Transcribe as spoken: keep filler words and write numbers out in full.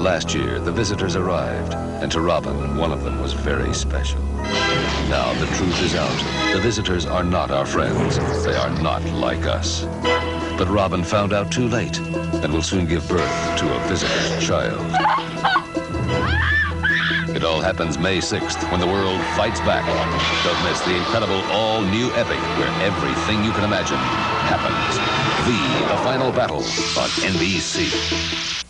Last year, the visitors arrived, and to Robin, one of them was very special. Now the truth is out. The visitors are not our friends. They are not like us. But Robin found out too late and will soon give birth to a visitor's child. It all happens May sixth, when the world fights back. Don't miss the incredible all-new epic where everything you can imagine happens. The, the Final Battle on N B C.